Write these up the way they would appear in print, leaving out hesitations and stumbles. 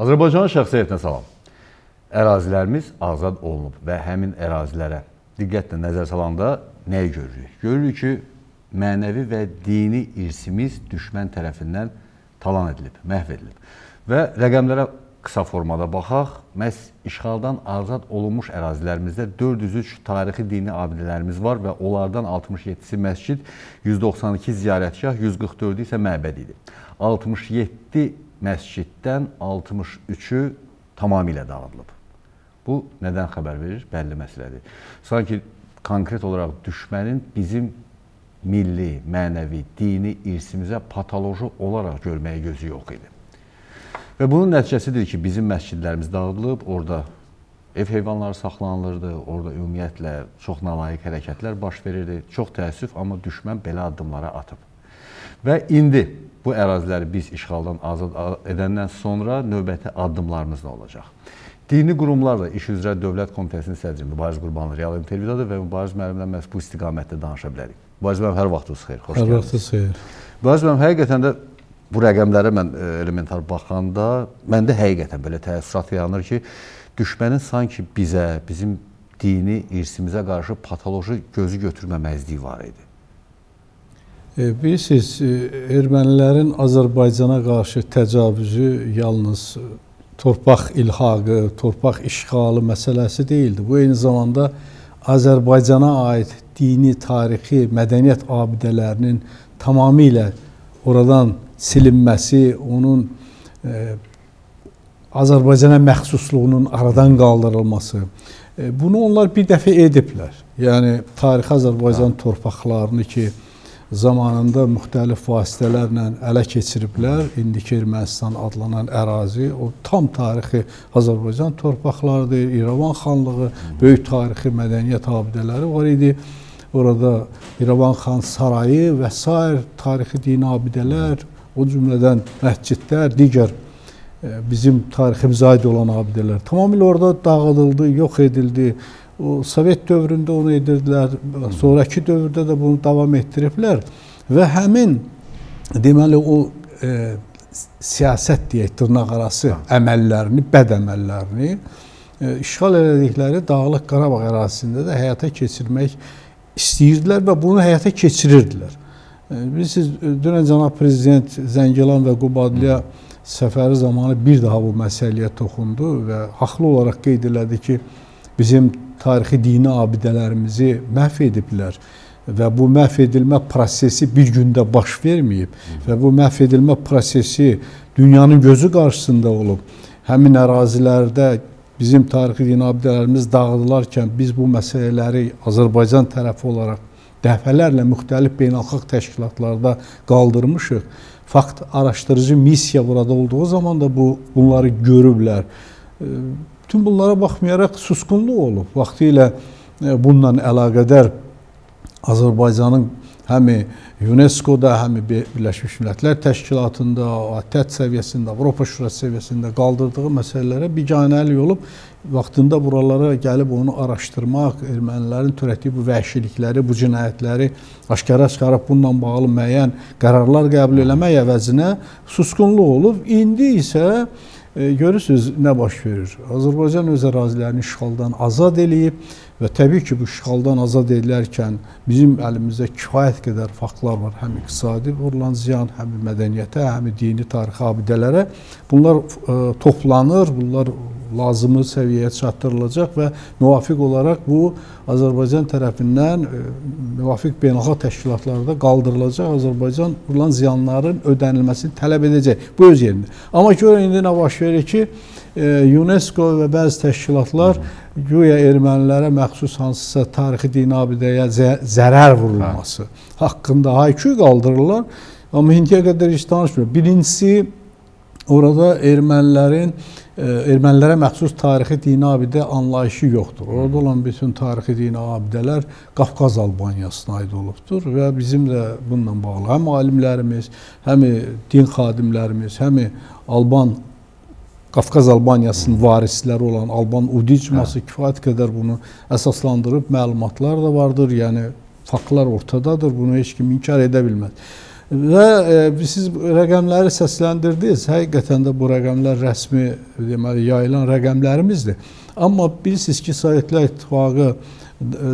Azərbaycan şəxsiyyətinə salam. Ərazilərimiz azad olunub və həmin ərazilərə diqqətlə nəzər salanda nəyi görürük? Görürük ki, mənəvi və dini irsimiz düşmən tərəfindən talan edilib, məhv edilib. Və rəqəmlərə qısa formada baxaq, məhz işğaldan azad olunmuş ərazilərimizdə 403 tarixi dini abidələrimiz var və onlardan 67-si məscid, 192 ziyarətgah, 144-ü isə məbəd idi. 67 məsciddən 63-ü tamamilə dağıdılıb. Bu, nədən xəbər verir? Bəlli məsələdir. Sanki konkret olaraq düşmənin bizim milli, mənəvi, dini irsimizə patoloji olaraq görməyə gözü yox idi. Və bunun nəticəsidir ki, bizim məscidlərimiz dağıdılıb, orada ev heyvanları saxlanılırdı, orada ümumiyyətlə çox nalayiq hərəkətlər baş verirdi. Çox təəssüf, amma düşmən belə addımlara atıb. Və indi bu əraziləri biz işğaldan azad edəndən sonra növbəti addımlarımız nə olacaq? Dini qurumlarla İş üzrə Dövlət Komitəsinin sədri Mübariz Qurbanlı real intervyudadır və Mübariz müəllimlə məhz bu istiqamətdə danışa bilərik. Mübariz müəllim, hər vaxtınız xeyir, xoş gəldiniz. Hər vaxtınız xeyir. Mübariz müəllim, həqiqətən də bu rəqəmlərə mən elementar baxanda, məndə həqiqətən belə təəssürat yaranır ki, düşmənin sanki bizə, bizim dini irsimizə qarşı patoloji gözü götürməməzliyi var idi. Bilirsiniz, ermənilərin Azərbaycana qarşı təcavüzü yalnız torpaq ilhaqı, torpaq işğalı məsələsi deyildi. Bu, eyni zamanda Azərbaycana aid dini, tarixi, mədəniyyət abidələrinin tamamilə oradan silinməsi, onun Azərbaycana məxsusluğunun aradan qaldırılması. Bunu onlar bir dəfə ediblər. Yəni, tarixi Azərbaycan torpaqlarını ki, zamanında müxtəlif vasitələrlə ələ keçiriblər, indiki Ermənistan adlanan ərazi, o tam tarixi Azərbaycan torpaqlarıdır, İravan xanlığı, böyük tarixi mədəniyyət abidələri var idi. Orada İravan xan sarayı və s. tarixi dini abidələr, o cümlədən məscidlər, digər bizim tariximizə aid olan abidələr tamamilə orada dağıdıldı, yox edildi. O, Sovet dövründə onu edirdilər, sonraki dövrdə də bunu davam etdiriblər və həmin, deməli, o siyasət deyək, dırnaq arası əməllərini, bəd əməllərini işğal elədikləri Dağlıq Qarabağ ərazisində də həyata keçirmək istəyirdilər və bunu həyata keçirirdilər. Bilirsiniz, dünən cənab prezident Zəngilan və Qubadlıya səfəri zamanı bir daha bu məsələyə toxundu və haqlı olaraq qeyd elədi ki, bizim tarixi dini abidələrimizi məhv ediblər və bu məhv edilmə prosesi bir gündə baş verməyib və bu məhv edilmə prosesi dünyanın gözü qarşısında olub. Həmin ərazilərdə bizim tarixi dini abidələrimiz dağıdılarkən biz bu məsələləri Azərbaycan tərəfi olaraq dəfələrlə müxtəlif beynəlxalq təşkilatlarda qaldırmışıq. Fakt araşdırıcı missiya burada olduğu zaman da bunları görüblər. Bütün bunlara baxmayaraq susqunluq olub. Vaxtilə bununla əlaqədar Azərbaycanın həmi UNESCO-da, həmi Birleşmiş Millətlər Təşkilatında, ATƏT səviyyəsində, Avropa Şurası səviyyəsində qaldırdığı məsələlərə biganəlik olub, vaxtında buralara gəlib onu araşdırmaq, ermənilərin törətdiyi bu vəhşilikləri, bu cinayətləri aşkara çıxarıb bununla bağlı müəyyən qərarlar qəbul eləmək əvəzinə susqunluq olub. İndi isə görürsünüz, nə baş verir? Azərbaycan öz ərazilərini işğaldan azad eləyib və təbii ki, bu işğaldan azad edilərkən bizim əlimizdə kifayət qədər faktlar var. Həm iqtisadi vurulan ziyan, həm mədəniyyətə, həm dini tarixi abidələrə. Bunlar toplanır, bunlar lazımı səviyyəyə çatdırılacaq və müvafiq olaraq bu Azərbaycan tərəfindən müvafiq beynəlxalq təşkilatlarda qaldırılacaq, Azərbaycan vurulan ziyanların ödənilməsini tələb edəcək. Bu öz yerində. Amma görün, indi nə baş verir ki, UNESCO və bəzi təşkilatlar güya ermənilərə məxsus hansısa tarixi dini abidəyə zərər vurulması haqqında hayküyü qaldırırlar. Amma indiyə qədər heç danışmıyor. Birincisi, orada ermənilərə məxsus tarixi dini abidə anlayışı yoxdur. Orada olan bütün tarixi dini abidələr Qafqaz Albaniyasına aid olubdur və bizim də bununla bağlı həm alimlərimiz, həm din xadimlərimiz, həm Qafqaz Albaniyasının varisləri olan Alban Udicması kifayət qədər bunu əsaslandırıb, məlumatlar da vardır, yəni faktlar ortadadır, bunu heç kim inkar edə bilməz. Və siz rəqəmləri səsləndirdiniz. Həqiqətən də bu rəqəmlər rəsmi deməli, yayılan rəqəmlərimizdir. Amma bilirsiniz ki, Sovetlər İttifaqı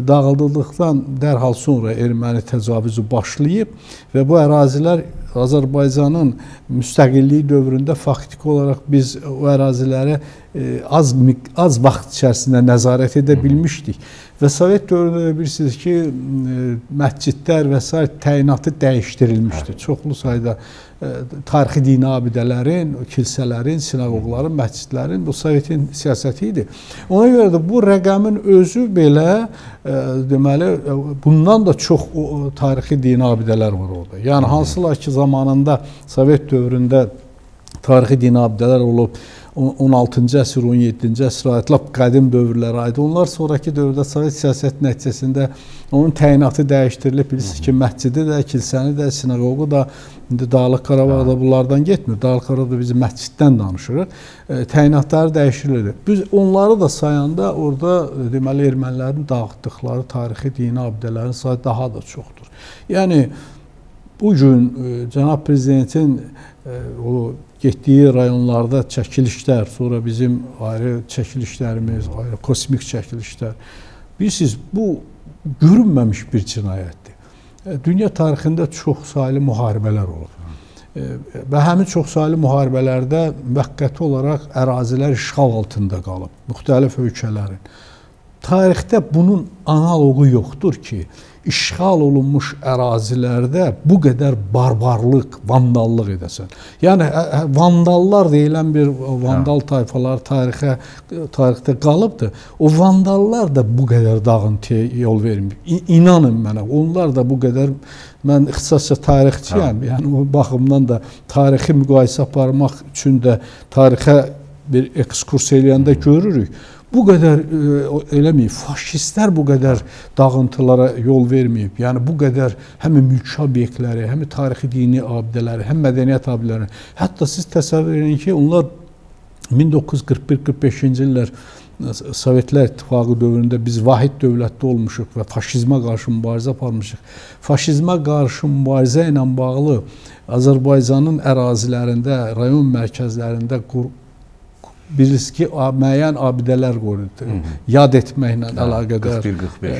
dağıldıqdan dərhal sonra erməni təcavüzü başlayıb və bu ərazilər Azərbaycanın müstəqilliyi dövründə faktiki olaraq biz o ərazilərə az vaxt içərisində nəzarət edə bilmişdik. Və Sovet dövründə bilirsiniz ki, məscidlər və sair təyinatı dəyişdirilmişdi. Çoxlu sayda tarixi dini abidələrin, kilsələrin, sinagogların, məscidlərin bu Sovetin siyasəti idi. Ona görə də bu rəqəmin özü belə deməli, bundan da çox tarixi dini abidələr var orada. Yəni hansılar ki, zamanında Sovet dövründə tarixi dini abidələr olub, 16-cı əsr, 17-ci əsr, lap qədim dövrlərə aid. Onlar sonraki dövrdə Sovet siyasəti nəticəsində onun təyinatı dəyişdirilib. Bilirsiniz ki, məscidi də, kilsəni də, sinagoqu da, Dağlıq Qarabağda bunlardan getmir. Dağlıq Qarabağda biz məsciddən danışırıq. Təyinatları dəyişdirildi. Biz onları da sayanda orada deməli, ermənilərin dağıtdıqları tarixi dini abidələrin sayı daha da çoxdur. Yəni, bugün Cənab Prezidentin o getdiyi rayonlarda çəkilişlər, sonra bizim ayrı çəkilişlərimiz, ayrı kosmik çəkilişlər. Bilirsiniz, bu görünməmiş bir cinayətdir. Dünya tarixində çoxsaylı müharibələr olub. Və həmin çoxsaylı müharibələrdə müvəqqəti olaraq ərazilər işğal altında qalıb, müxtəlif ölkələrin. Tarixdə bunun analogu yoxdur ki, işğal olunmuş ərazilərdə bu qədər barbarlıq, vandallıq edəsən. Yəni, vandallar deyilən bir vandal tayfalar tarixdə qalıbdır. O vandallar da bu qədər dağıntıya yol vermir. İnanın mənə, onlar da bu qədər, mən ixtisasca tarixçiyəm, yəni o baxımdan da tarixi müqayisə aparmaq üçün də tarixə bir ekskurs eləyəndə görürük. Bu qədər eləməyib, faşistlər bu qədər dağıntılara yol verməyib. Yəni, bu qədər həmi mülki obyektləri, həmi tarixi dini abidələri, həm mədəniyyət abidələri. Hətta siz təsəvvür edin ki, onlar 1941-45-ci illər Sovetlər İttifaqı dövründə biz vahid dövlətdə olmuşuq və faşizmə qarşı mübarizə aparmışıq. Faşizmə qarşı mübarizə ilə bağlı Azərbaycanın ərazilərində, rayon mərkəzlərində bilirsiniz ki, müəyyən abidələr qoruydu, yad etməklə əlaqədar.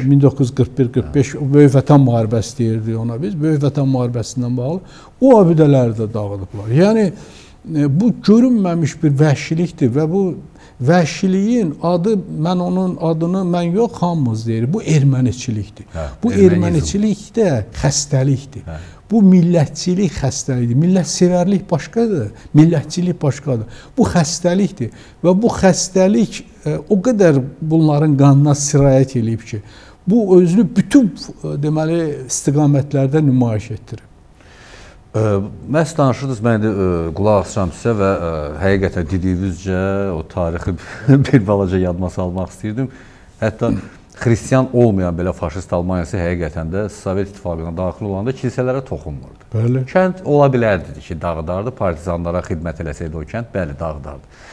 1941-45, Böyük Vətən müharibəsi deyirdi ona biz, Böyük Vətən müharibəsindən bağlı o abidələri də dağıdıblar. Yəni, bu görünməmiş bir vəhşilikdir və bu vəhşiliyin adı, mən onun adını, mən yox, hamımız deyirik, bu erməniçilikdir. Bu erməniçilik də xəstəlikdir. Bu millətçilik xəstəlikdir. Millətsevərlik başqadır, millətçilik başqadır. Bu xəstəlikdir və bu xəstəlik o qədər bunların qanına sirayət eləyib ki, bu özünü bütün deməli, istiqamətlərdə nümayiş etdirib. Məhz danışırdınız, mən də qulaq asıram sizə və həqiqətən dediyinizcə o tarixi bir balaca yadıma salmaq istəyirdim. Hətta xristiyan olmayan belə faşist Almaniyası həqiqətən də Sovet İttifaqına daxil olanda kilsələrə toxunmurdu. Bəli. Kənd ola bilərdi ki, dağıdardı, partizanlara xidmət eləsəydi o kənd, bəli, dağıdardı.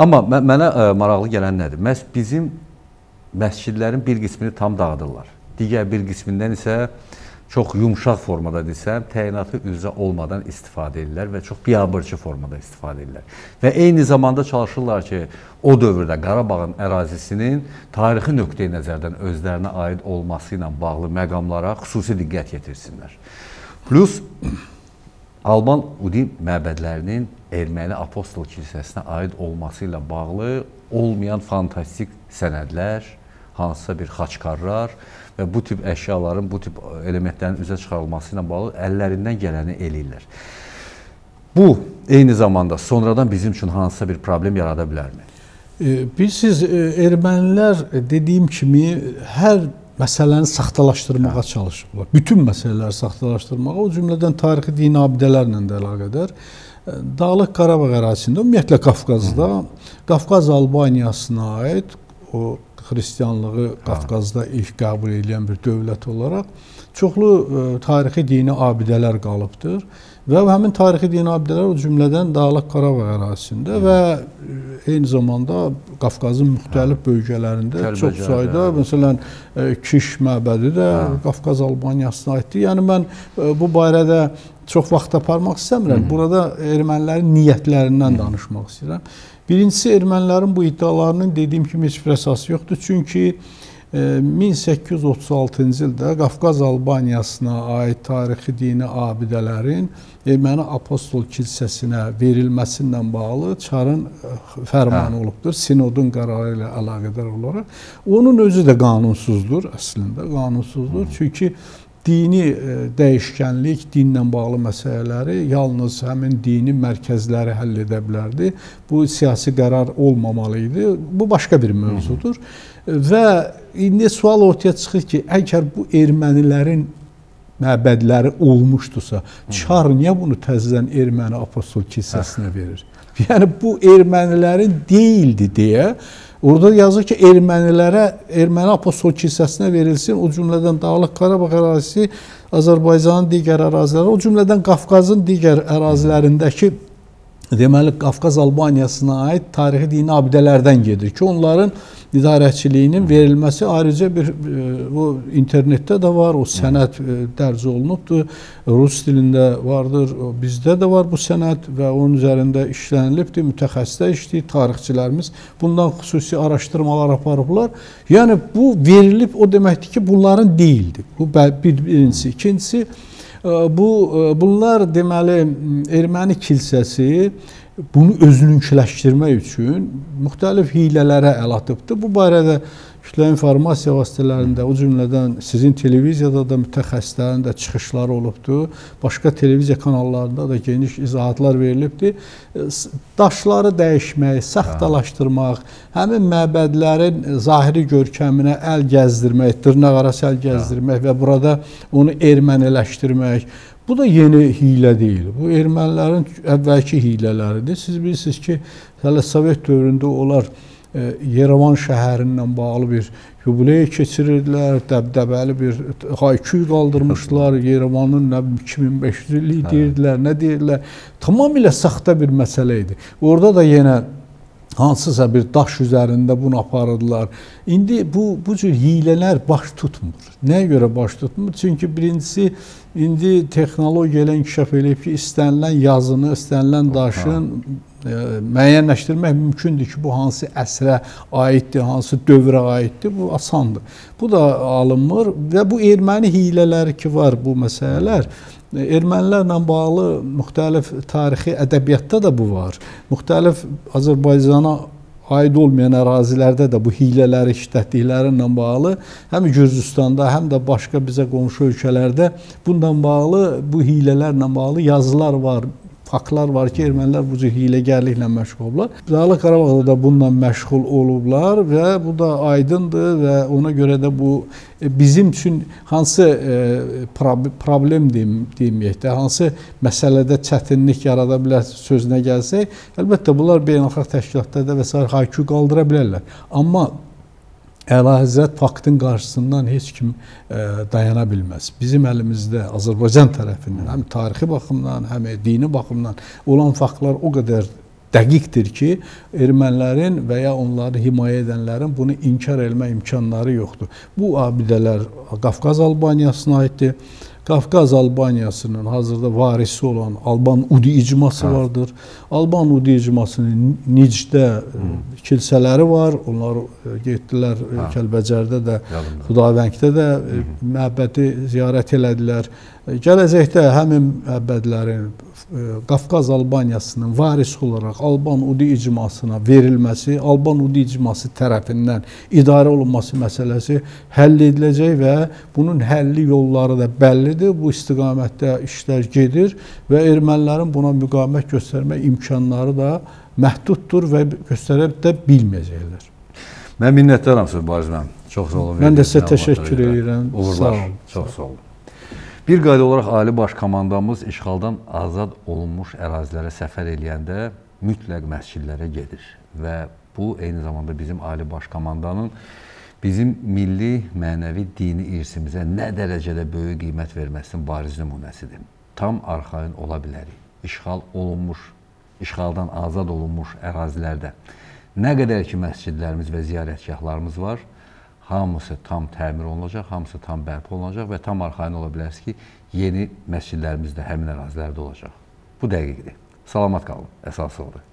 Amma mənə maraqlı gələn nədir? Məhz bizim məscidlərin bir qismini tam dağıdırlar. Digər bir qismindən isə çox yumşaq formada desəm, təyinatı üzrə olmadan istifadə edirlər və çox biabırçı formada istifadə edirlər. Və eyni zamanda çalışırlar ki, o dövrdə Qarabağın ərazisinin tarixi nöqteyi nəzərdən özlərinə aid olması ilə bağlı məqamlara xüsusi diqqət yetirsinlər. Plus, Alban Udi məbədlərinin erməni apostol kilsəsinə aid olması ilə bağlı olmayan fantastik sənədlər, hansısa bir xaçkarlar, və bu tip əşyaların, bu tip elementlərin üzə çıxarılması ilə bağlı əllərindən gələni eləyirlər. Bu, eyni zamanda sonradan bizim üçün hansısa bir problem yarada bilərmi? Bilirsiniz, ermənilər dediyim kimi hər məsələni saxtalaşdırmağa çalışırlar. Bütün məsələləri saxtalaşdırmağa, o cümlədən tarixi dini abidələrlə də əlaqədar. Dağlıq Qarabağ ərazisində, ümumiyyətlə Qafqazda, Qafqaz Albaniyasına aid o xristiyanlığı Qafqazda ilk qəbul edən bir dövlət olaraq çoxlu tarixi dini abidələr qalıbdır və həmin tarixi dini abidələr o cümlədən Dağlıq Qarabağ ərazisində və eyni zamanda Qafqazın müxtəlif bölgələrində çox sayda, məsələn, Kiş məbədi də Qafqaz Albaniyasına aiddir. Yəni, mən bu barədə çox vaxt aparmaq istəmirəm. Burada ermənilərin niyyətlərindən danışmaq istəyirəm. Birincisi, ermənilərin bu iddialarının dediyim kimi heç bir əsası yoxdur. Çünki 1836-cı ildə Qafqaz Albaniyasına aid tarixi dini abidələrin Erməni Apostol Kilsəsinə verilməsinlə bağlı çarın fərmanı olubdur. Sinodun qərarı ilə əlaqədar olaraq. Onun özü də qanunsuzdur, əslində qanunsuzdur. Çünki dini dəyişkənlik, dinlə bağlı məsələləri yalnız həmin dini mərkəzləri həll edə bilərdi. Bu, siyasi qərar olmamalı idi. Bu, başqa bir mövzudur. Və indi sual ortaya çıxır ki, əgər bu ermənilərin məbədləri olmuşdursa, çar niyə bunu təzədən Erməni Apostol Kilsəsinə verir? Yəni, bu ermənilərin deyildi deyə, orada yazır ki, ermənilərə, Erməni Apostol Kilsəsinə verilsin, o cümlədən Dağlıq Qarabağ ərazisi, Azərbaycanın digər əraziləri, o cümlədən Qafqazın digər ərazilərindəki, deməli, Qafqaz Albaniyasına aid tarixi dini abidələrdən gedir ki, onların idarəçiliyinin verilməsi ayrıca bir, bu internetdə də var, o sənəd dərc olunubdur, rus dilində vardır, bizdə də var bu sənəd və onun üzərində işlənilibdir, mütəxəssisdə işləyir tarixçilərimiz, bundan xüsusi araşdırmalar aparıblar. Yəni, bu verilib, o deməkdir ki, bunların deyildi. Bu, birincisi. İkincisi, bunlar deməli, Erməni kilsəsi bunu özününkiləşdirmək üçün müxtəlif hilələrə əl atıbdır. Bu barədə kütləvi informasiya vasitələrində, o cümlədən sizin televiziyada da mütəxəssislərin də çıxışları olubdur. Başqa televiziya kanallarında da geniş izahatlar verilibdir. Daşları dəyişmək, saxtalaşdırmaq, həmin məbədlərin zahiri görkəminə əl gəzdirmək, dırnaq arası əl gəzdirmək və burada onu erməniləşdirmək. Bu da yeni hilə deyil. Bu, ermənilərin əvvəlki hilələridir. Siz bilirsiniz ki, hələ Sovet dövründə onlar Yerevan şəhərindən bağlı bir yubiley keçirirdilər, dəbdəbəli bir hayküy qaldırmışlar, Yerevanın 2500 illik deyirdilər, nə deyirdilər. Tamamilə saxta bir məsələ idi. Orada da yenə hansısa bir daş üzərində bunu aparırdılar. İndi bu cür hilələr baş tutmur. Nəyə görə baş tutmur? Çünki birincisi, indi texnologiya ilə inkişaf edib ki, istənilən yazını, istənilən daşın müəyyənləşdirmək mümkündür ki, bu hansı əsrə aiddir, hansı dövrə aiddir, bu asandır. Bu da alınmır və bu erməni hilələri ki var bu məsələlər, ermənilərlə bağlı müxtəlif tarixi ədəbiyyatda da bu var. Müxtəlif Azərbaycana aid olmayan ərazilərdə də bu hilələri, işlətdiklərinlə bağlı həm Gürcüstanda, həm də başqa bizə qonşu ölkələrdə bundan bağlı, bu hilələrlə bağlı yazılar var, faktlar var ki, ermənilər bu cür hiləgərliklə məşğul olublar. Dağlıq Qarabağda da bununla məşğul olublar və bu da aydındır və ona görə də bu bizim üçün hansı problem deyimləyək də, hansı məsələdə çətinlik yarada bilər sözünə gəlsək, əlbəttə bunlar beynəlxalq təşkilatlarda və s. haykü qaldıra bilərlər. Amma Əlahəzrət faktın qarşısından heç kim dayana bilməz. Bizim əlimizdə Azərbaycan tərəfindən həm tarixi baxımdan, həm dini baxımdan olan faktlar o qədər dəqiqdir ki, ermənilərin və ya onları himayə edənlərin bunu inkar etmə imkanları yoxdur. Bu abidələr Qafqaz Albaniyasına aiddir. Qafqaz Albaniyasının hazırda varisi olan Alban Udicması vardır. Alban Udicmasının Nicdə kilsələri var. Onlar getdilər Kəlbəcərdə də, Xudavənddə də məbədi ziyarət elədilər. Gələcəkdə həmin məbədlərin Qafqaz Albaniyasının varisi olaraq Alban Udicmasına verilməsi, Alban Udicması tərəfindən idarə olunması məsələsi həll ediləcək və bunun həlli yolları da bəllidir. Bu istiqamətdə işlər gedir və ermənilərin buna müqavimət göstərmək imkanları da məhduddur və göstərə də bilməyəcəklər. Mən minnətdaram sizə, Mübariz müəllim. Çox sağ olun. Mən də sizə təşəkkür edirəm. Uğurlar. Çox sağ olun. Bir qayda olaraq, Ali Baş Komandanımız işğaldan azad olunmuş ərazilərə səfər eləyəndə mütləq məscidlərə gedir və bu, eyni zamanda bizim Ali Baş Komandanın bizim milli, mənəvi, dini irsimizə nə dərəcədə böyük qiymət verməsinin bariz nümunəsidir. Tam arxain ola bilərik. İşğaldan azad olunmuş ərazilərdə nə qədər ki məscidlərimiz və ziyarətgahlarımız var, hamısı tam təmir olunacaq, hamısı tam bərpa olunacaq və tam arxain ola bilərsiniz ki, yeni məscidlərimiz də həmin ərazilərdə olacaq. Bu dəqiqdir. Salamat qalın, əsası odur.